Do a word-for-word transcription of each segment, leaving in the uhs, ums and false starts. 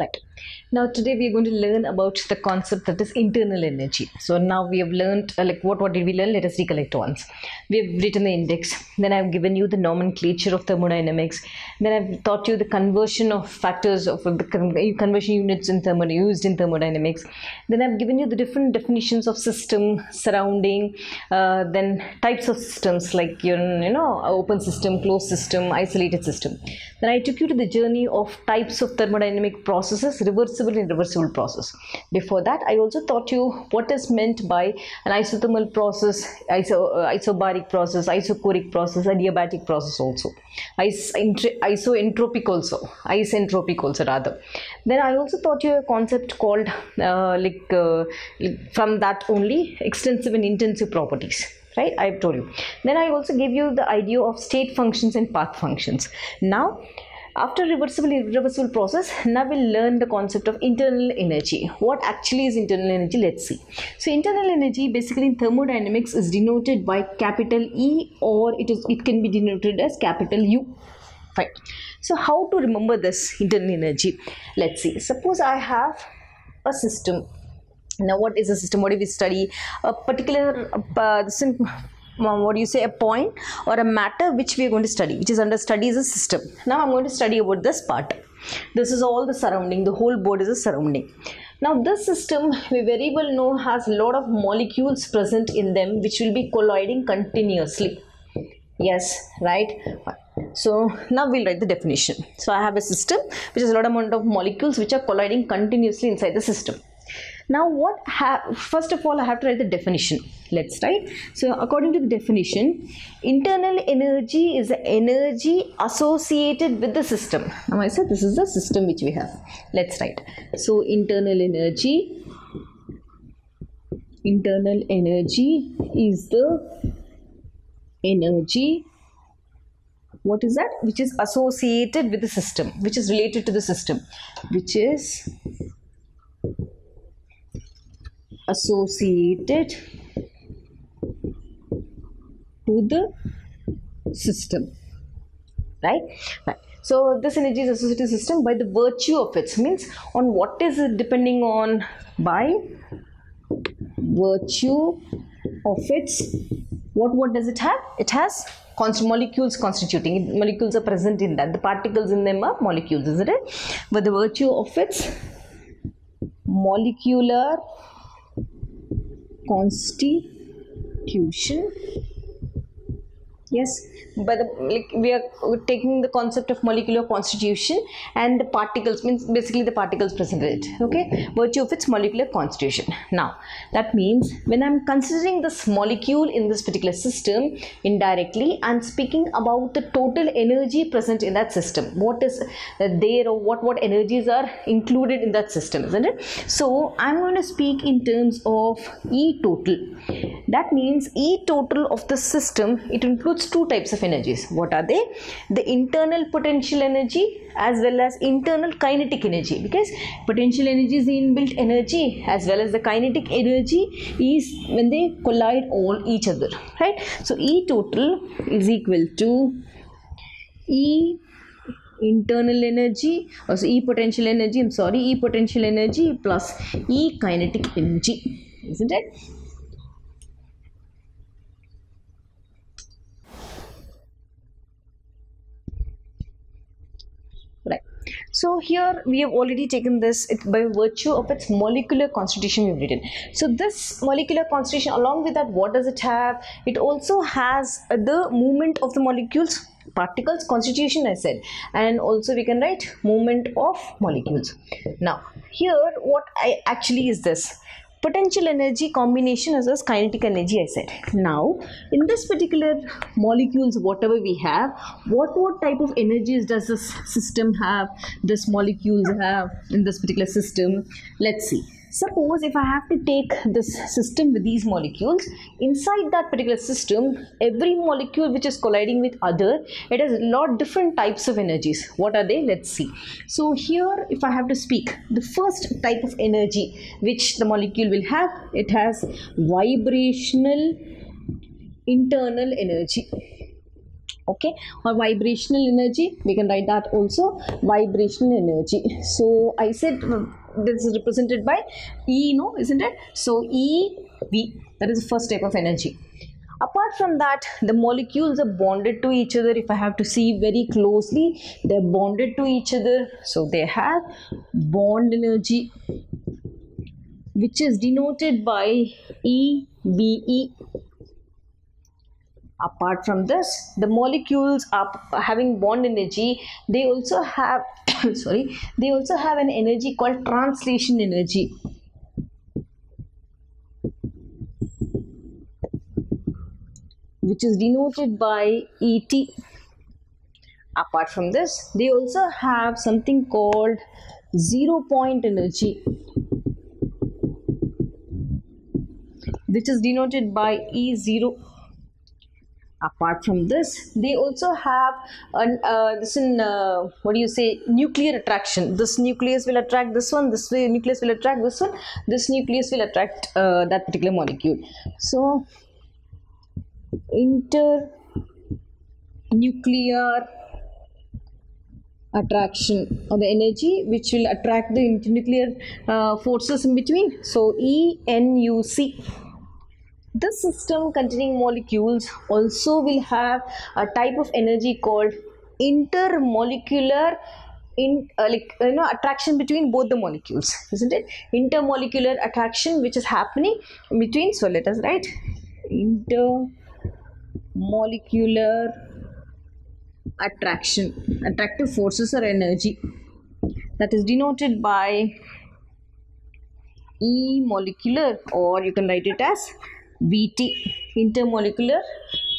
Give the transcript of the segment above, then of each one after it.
Right. Now today we are going to learn about the concept that is internal energy. So now we have learned uh, like what, what did we learn? Let us recollect once. We have written the index, then I have given you the nomenclature of thermodynamics, then I have taught you the conversion of factors of uh, the con conversion units in thermo used in thermodynamics, then I have given you the different definitions of system, surrounding, uh, then types of systems like you know open system, closed system, isolated system. Then I took you to the journey of types of thermodynamic processes. Processes, reversible and irreversible process. Before that, I also taught you what is meant by an isothermal process, iso, uh, isobaric process, isochoric process, adiabatic process also, Is, isentropic also, isentropic also rather. Then I also taught you a concept called uh, like uh, from that only extensive and intensive properties. Right, I have told you. Then I also gave you the idea of state functions and path functions. Now, after reversible irreversible process, now we'll learn the concept of internal energy. What actually is internal energy? Let's see. So internal energy basically in thermodynamics is denoted by capital E, or it is it can be denoted as capital U. Fine. So how to remember this internal energy? Let's see. Suppose I have a system. Now what is a system? What do we study? A particular uh, simple what do you say, a point or a matter which we are going to study, which is under study, is a system. Now I'm going to study about this part. This is all the surrounding, the whole board is a surrounding. Now this system, we very well know, has a lot of molecules present in them which will be colliding continuously. Yes, right. So now we'll write the definition. So I have a system which is a lot amount of molecules which are colliding continuously inside the system. Now what have, first of all I have to write the definition. Let's write. So according to the definition, internal energy is the energy associated with the system. Now I said this is the system which we have. Let's write. So internal energy, internal energy is the energy, what is that? Which is associated with the system, which is related to the system, which is associated to the system, right? Right. So this energy is associated to the system by the virtue of its, means on what is it depending on, by virtue of its, what what does it have? It has constant molecules constituting, molecules are present in that, the particles in them are molecules, isn't it? By the virtue of its molecular constitution. Yes, by the, like, we are taking the concept of molecular constitution and the particles, means basically the particles present in it, okay, virtue of its molecular constitution. Now that means when I'm considering this molecule in this particular system, indirectly I'm speaking about the total energy present in that system, what is there or what what energies are included in that system, isn't it? So I'm going to speak in terms of E total. That means E total of the system, it includes two types of energies. What are they? The internal potential energy as well as internal kinetic energy, because potential energy is the inbuilt energy as well as the kinetic energy is when they collide on each other, right? So E total is equal to E internal energy, or so E potential energy, I'm sorry, E potential energy plus E kinetic energy, isn't it? So here we have already taken this, it, by virtue of its molecular constitution we've written. So this molecular constitution, along with that, what does it have? It also has the movement of the molecules, particles, constitution I said, and also we can write movement of molecules. Now here what I actually is this potential energy combination as well as kinetic energy I said. Now in this particular molecules whatever we have, what what type of energies does this system have, this molecules have in this particular system? Let's see. Suppose if I have to take this system with these molecules, inside that particular system, every molecule which is colliding with other, it has a lot different types of energies. What are they? Let's see. So here if I have to speak, the first type of energy which the molecule will have, it has vibrational internal energy. okay, or vibrational energy, we can write that also, vibrational energy. So I said this is represented by E, no, isn't it? So E V, that is the first type of energy. Apart from that, the molecules are bonded to each other. If I have to see very closely, they're bonded to each other. So they have bond energy, which is denoted by E B E. Apart from this, the molecules are having bond energy. They also have, sorry, they also have an energy called translation energy. Which is denoted by E T. Apart from this, they also have something called zero point energy, which is denoted by E zero. Apart from this, they also have an uh, this in uh, what do you say, nuclear attraction. This nucleus will attract this one, this nucleus will attract this one, this nucleus will attract uh, that particular molecule. So internuclear attraction, or the energy which will attract the internuclear uh, forces in between. So E N U C. This system containing molecules also will have a type of energy called intermolecular in uh, like you know attraction between both the molecules, isn't it? Intermolecular attraction which is happening between. So let us write inter molecular attraction, attractive forces or energy, that is denoted by E molecular, or you can write it as V T, intermolecular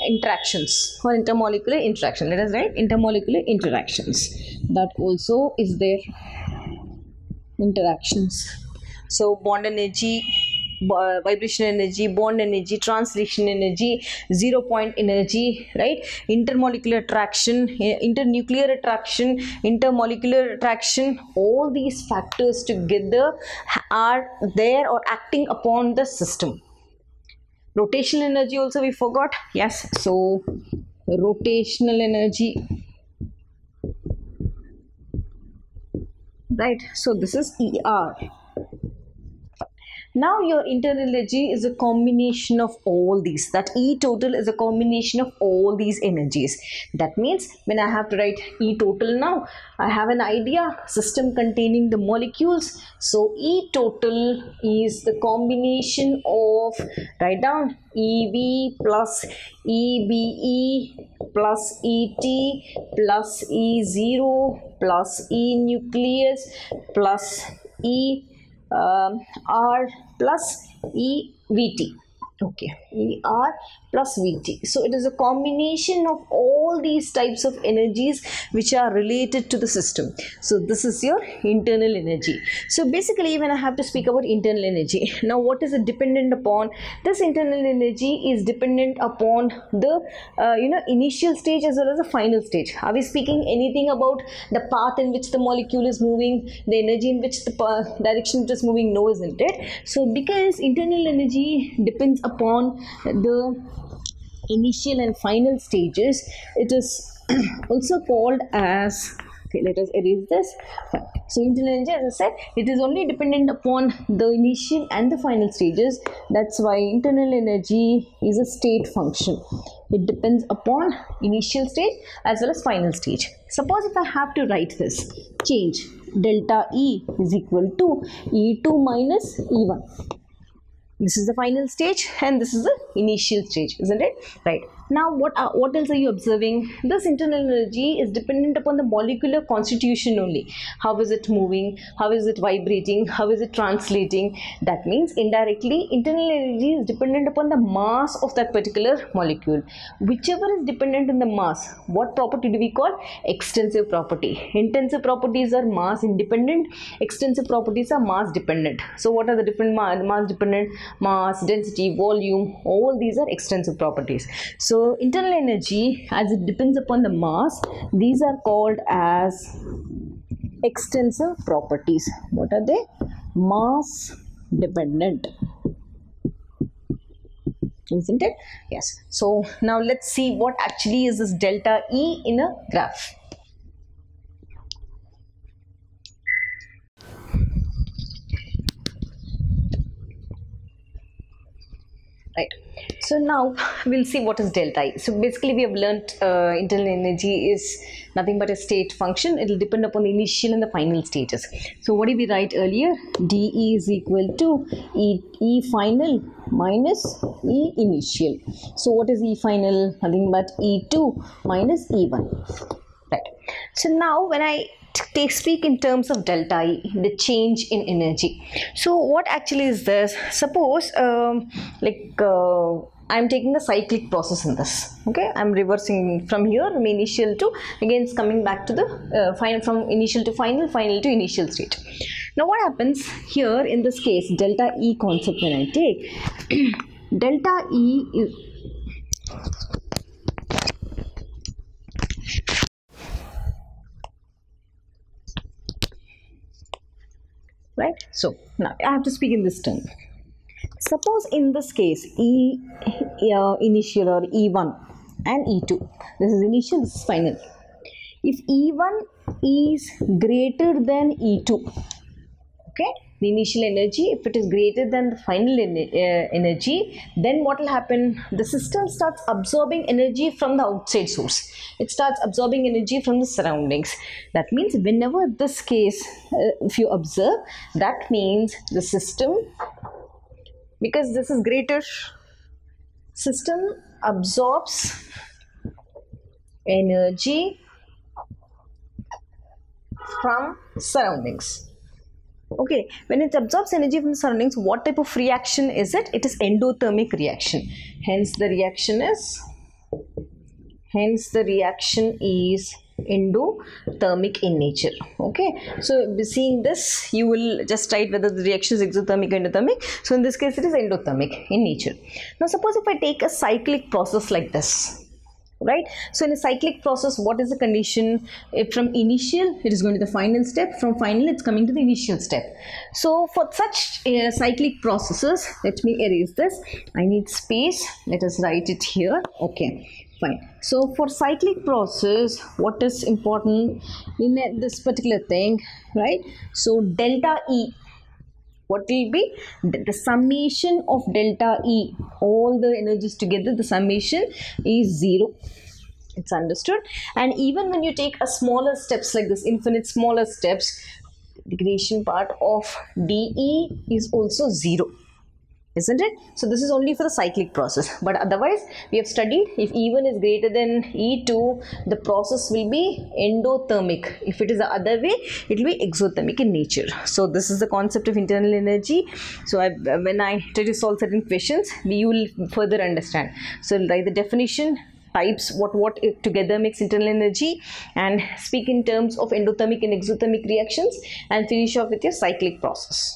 interactions or intermolecular interaction. Let us write intermolecular interactions, that also is their interactions. So bond energy, vibration energy, bond energy, translation energy, zero point energy, right? Intermolecular attraction, internuclear attraction, intermolecular attraction, all these factors together are there or acting upon the system. Rotational energy also we forgot, yes. So rotational energy, right? So this is E R. Now your internal energy is a combination of all these. That E total is a combination of all these energies. That means when I have to write E total now, I have an idea, system containing the molecules. So E total is the combination of, write down, E V plus E B E plus E T plus E zero plus E nucleus plus E Um, R plus E V T, okay, E R plus V T. So it is a combination of all these types of energies which are related to the system. So this is your internal energy. So basically when I have to speak about internal energy, now what is it dependent upon? This internal energy is dependent upon the uh, you know initial stage as well as the final stage. Are we speaking anything about the path in which the molecule is moving, the energy in which the direction it is moving? No, isn't it? So because internal energy depends upon the initial and final stages, it is also called as, okay, let us erase this. So internal energy, as I said, it is only dependent upon the initial and the final stages. That's why internal energy is a state function. It depends upon initial stage as well as final stage. Suppose if I have to write this, change delta E is equal to E two minus E one. This is the final stage and this is the initial stage, isn't it? Right. Now, what are, what else are you observing? This internal energy is dependent upon the molecular constitution only. How is it moving? How is it vibrating? How is it translating? That means indirectly, internal energy is dependent upon the mass of that particular molecule. Whichever is dependent on the mass, what property do we call? Extensive property. Intensive properties are mass independent. Extensive properties are mass dependent. So, what are the different mass, mass dependent? Mass, density, volume, all these are extensive properties. So internal energy, as it depends upon the mass, these are called as extensive properties. What are they? Mass dependent. isn't it? Yes. So now let's see what actually is this delta E in a graph. Right. So now we'll see what is delta E. So basically we have learnt uh, internal energy is nothing but a state function. It will depend upon the initial and the final stages. So what did we write earlier? D E is equal to E, E final minus E initial. So what is E final? Nothing but E two minus E one. Right. So now when I Take speak in terms of delta E, the change in energy. So what actually is this? Suppose um, like uh, I'm taking a cyclic process in this. Okay, I'm reversing from here, from initial to again it's coming back to the uh, final, from initial to final, final to initial state. Now what happens here in this case? Delta E concept when I take delta E is right. So now I have to speak in this term. Suppose in this case E uh, initial or E one and E two. This is initial, this is final. If E one is greater than E two, okay, the initial energy, if it is greater than the final ener uh, energy, then what will happen? The system starts absorbing energy from the outside source. It starts absorbing energy from the surroundings. That means whenever this case, uh, if you observe, that means the system, because this is greater, system absorbs energy from surroundings. Okay, when it absorbs energy from the surroundings, what type of reaction is it? It is endothermic reaction. Hence the reaction is, hence the reaction is endothermic in nature. Okay, so seeing this, you will just write whether the reaction is exothermic or endothermic. So in this case, it is endothermic in nature. Now suppose if I take a cyclic process like this. Right. So in a cyclic process, what is the condition? If from initial, it is going to the final step. From final, it's coming to the initial step. So for such uh, cyclic processes, let me erase this. I need space. Let us write it here. Okay, fine. So for cyclic process, what is important in this particular thing, right? So delta E. What will be the summation of delta E? All the energies together, the summation is zero. It's understood. And even when you take a smaller steps like this, infinite smaller steps, the degradation part of D E is also zero. Isn't it? So this is only for the cyclic process. But otherwise, we have studied if E one is greater than E two, the process will be endothermic. If it is the other way, it will be exothermic in nature. So this is the concept of internal energy. So I, when I try to solve certain questions, you will further understand. So I'll write the definition, types, what what together makes internal energy, and speak in terms of endothermic and exothermic reactions, and finish off with your cyclic process.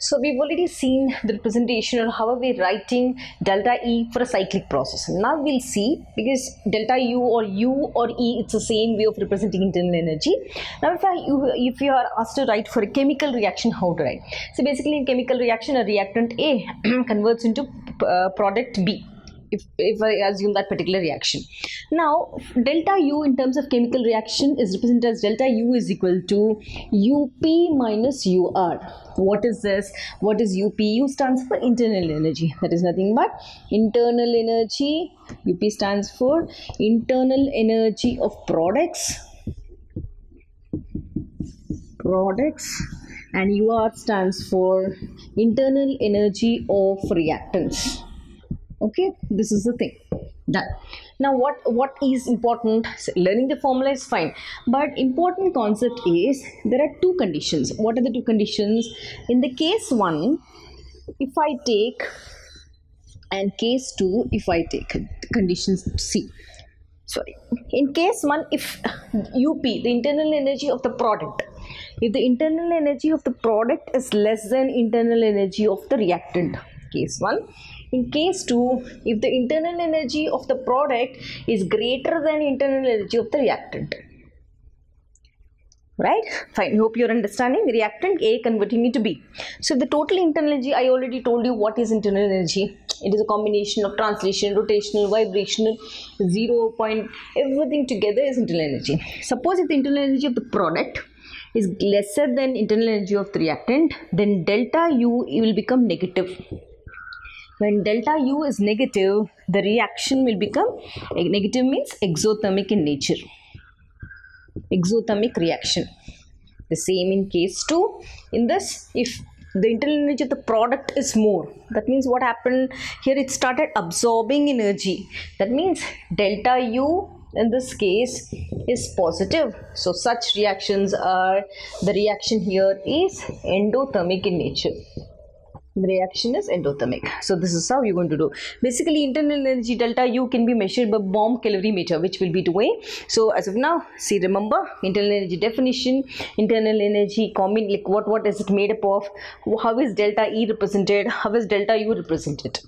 So we've already seen the representation or how are we writing delta E for a cyclic process. Now we'll see, because delta U or U or E, it's the same way of representing internal energy. Now if, I, if you are asked to write for a chemical reaction, how to write? So basically in chemical reaction, a reactant A converts into uh, product B. If, if I assume that particular reaction. Now delta U in terms of chemical reaction is represented as delta U is equal to U P minus U R. What is this? What is U P? U stands for internal energy. That is nothing but internal energy. U P stands for internal energy of products. Products. And U R stands for internal energy of reactants. Okay, this is the thing. Done. Now what what is important? Learning the formula is fine, but important concept is there are two conditions. What are the two conditions? In the case one, if I take, and case two, if I take conditions C. Sorry, in case one, if U P, the internal energy of the product, if the internal energy of the product is less than internal energy of the reactant, case one. In case two, if the internal energy of the product is greater than internal energy of the reactant. Right? Fine. Hope you're understanding. Reactant A converting into B. So the total internal energy, I already told you what is internal energy. It is a combination of translation, rotational, vibrational, zero point, everything together is internal energy. Suppose if the internal energy of the product is lesser than internal energy of the reactant, then delta U will become negative. When delta U is negative, the reaction will become negative, means exothermic in nature. Exothermic reaction. The same in case two. In this, if the internal energy of the product is more, that means what happened here, it started absorbing energy. That means delta U in this case is positive. So such reactions are, the reaction here is endothermic in nature. The reaction is endothermic. So this is how you're going to do. Basically, internal energy delta U can be measured by bomb calorimeter, which will be doing. So as of now, see, remember internal energy definition, internal energy common, like what what is it made up of, how is delta E represented, how is delta U represented.